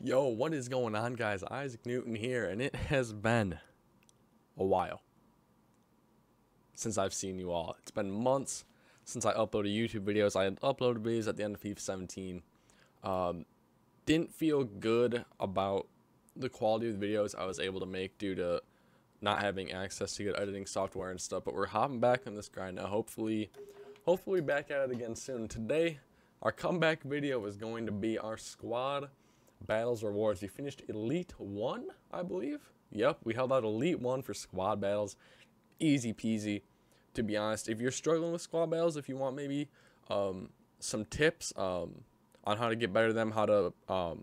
Yo, what is going on, guys? Isaac Newton here, and it has been a while since I've seen you all. It's been months since I uploaded YouTube videos. I had uploaded videos at the end of FIFA 17. Didn't feel good about the quality of the videos I was able to make due to not having access to good editing software and stuff, but we're hopping back on this grind now. Hopefully back at it again soon. Today, our comeback video is going to be our squad battles rewards. We finished Elite 1, I believe. Yep, we held out Elite 1 for squad battles. Easy peasy, to be honest. If you're struggling with squad battles, if you want maybe some tips on how to get better at them, how to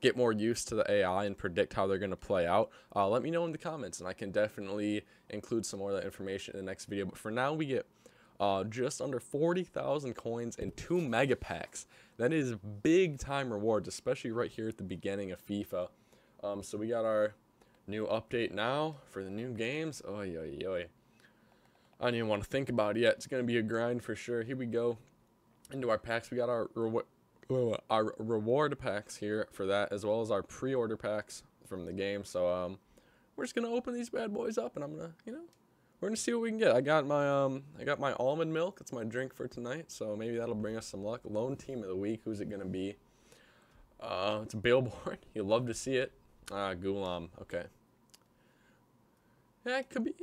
get more used to the AI and predict how they're going to play out, let me know in the comments, and I can definitely include some more of that information in the next video. But for now, we get just under 40,000 coins and 2 mega packs. That is big time rewards, especially right here at the beginning of FIFA. So we got our new update now for the new games. Oy, oy, oy. I don't even want to think about it yet. It's going to be a grind for sure. Here we go into our packs. We got our reward packs here for that, as well as our pre-order packs from the game. So we're just gonna open these bad boys up, and I'm gonna, you know, we're gonna see what we can get. I got my almond milk. It's my drink for tonight, so maybe that'll bring us some luck. Lone team of the week. Who's it gonna be? It's Billboard. You love to see it. Ghulam. Okay. Yeah, it could be.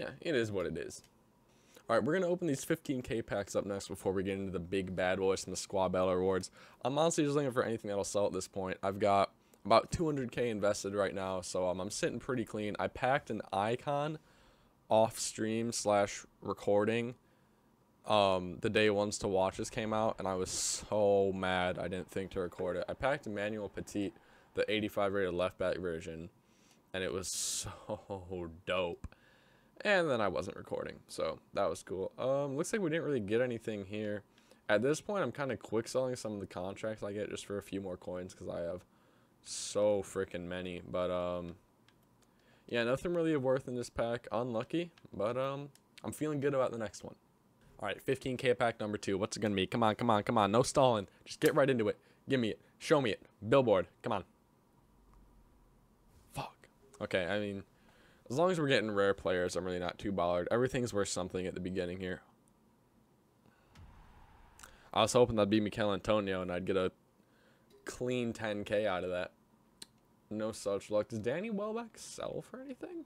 Yeah, it is what it is. All right, we're going to open these 15K packs up next before we get into the big bad boys and the squad battle rewards. I'm honestly just looking for anything that'll sell at this point. I've got about 200K invested right now, so I'm sitting pretty clean. I packed an icon off stream / recording the day Ones to Watches came out, and I was so mad I didn't think to record it. I packed Emmanuel Petit, the 85 rated left back version, and it was so dope. And then I wasn't recording, so that was cool. Looks like we didn't really get anything here. At this point, I'm kind of quick selling some of the contracts I get just for a few more coins because I have so freaking many. But yeah, nothing really of worth in this pack. Unlucky, but I'm feeling good about the next one. All right, 15K pack number 2. What's it gonna be? Come on, come on, come on! No stalling. Just get right into it. Give me it. Show me it. Billboard. Come on. Fuck. Okay, I mean, as long as we're getting rare players, I'm really not too bothered. Everything's worth something at the beginning here. I was hoping that'd be Michail Antonio and I'd get a clean 10K out of that. No such luck. Does Danny Welbeck sell for anything?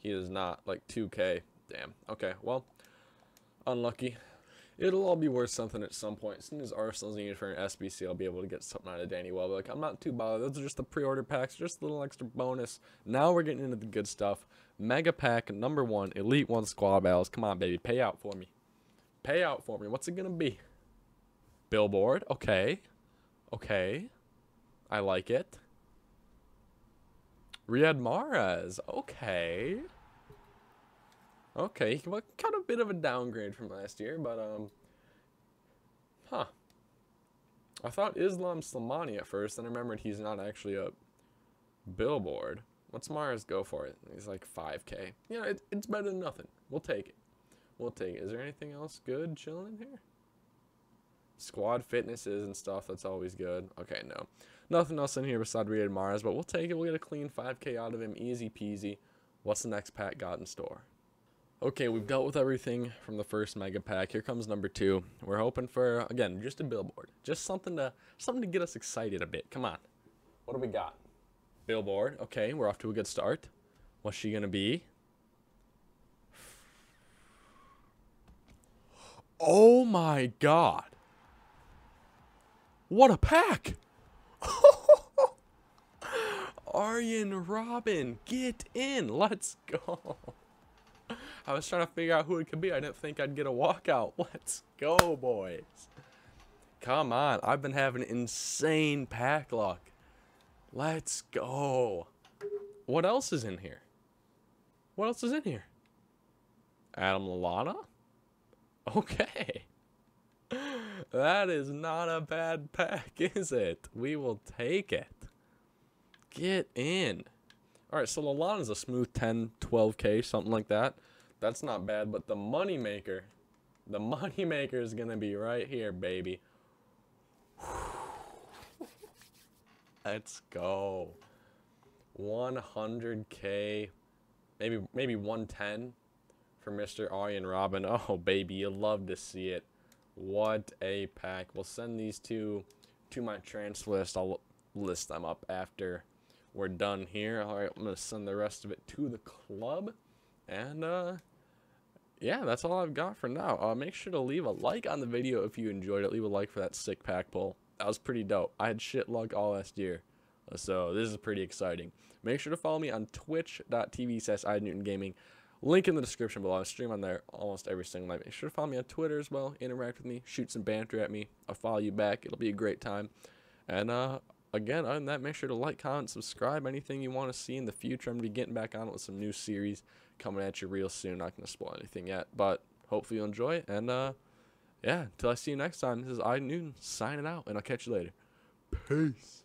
He does not. Like 2K. Damn. Okay, well, unlucky. It'll all be worth something at some point. As soon as Arsenal's needed for an SBC, I'll be able to get something out of Danny Welbeck. I'm not too bothered. Those are just the pre-order packs, just a little extra bonus. Now we're getting into the good stuff. Mega pack number 1, Elite 1 Squad Battles. Come on, baby. Pay out for me. Pay out for me. What's it going to be? Billboard. Okay. Okay. I like it. Riyad Mahrez. Okay. Okay, well, kind of a bit of a downgrade from last year, but, I thought Islam Slimani at first, then I remembered he's not actually a Billboard. What's Mahrez go for it? He's like 5K. Yeah, it's better than nothing. We'll take it. We'll take it. Is there anything else good chilling here? Squad fitnesses and stuff, that's always good. Okay, no. Nothing else in here beside Riyad Mahrez, but we'll take it. We'll get a clean 5K out of him. Easy peasy. What's the next pack got in store? Okay, we've dealt with everything from the first mega pack. Here comes number 2. We're hoping for, again, just a billboard. Just something to get us excited a bit. Come on. What do we got? Billboard. Okay, we're off to a good start. What's she going to be? Oh my god. What a pack. Arjen Robben, get in. Let's go. I was trying to figure out who it could be. I didn't think I'd get a walkout. Let's go, boys. Come on. I've been having insane pack luck. Let's go. What else is in here? What else is in here? Adam Lallana? Okay. That is not a bad pack, is it? We will take it. Get in. Alright, so Lallana's a smooth 10, 12K, something like that. That's not bad, but the moneymaker is going to be right here, baby. Whew. Let's go. 100K, maybe 110 for Mr. Arjen Robben. Oh, baby, you love to see it. What a pack. We'll send these two to my trans list. I'll list them up after we're done here. All right, I'm going to send the rest of it to the club. And, yeah, that's all I've got for now. Make sure to leave a like on the video if you enjoyed it. Leave a like for that sick pack pull. That was pretty dope. I had shit luck all last year, so this is pretty exciting. Make sure to follow me on twitch.tv/IDNewtonGaming. Link in the description below. I stream on there almost every single night. Make sure to follow me on Twitter as well. Interact with me. Shoot some banter at me. I'll follow you back. It'll be a great time. And, again, other than that, make sure to like, comment, subscribe. Anything you want to see in the future, I'm going to be getting back on it with some new series coming at you real soon. Not going to spoil anything yet, but hopefully you'll enjoy it. And, yeah, until I see you next time, this is Isaac Newton signing out, and I'll catch you later. Peace.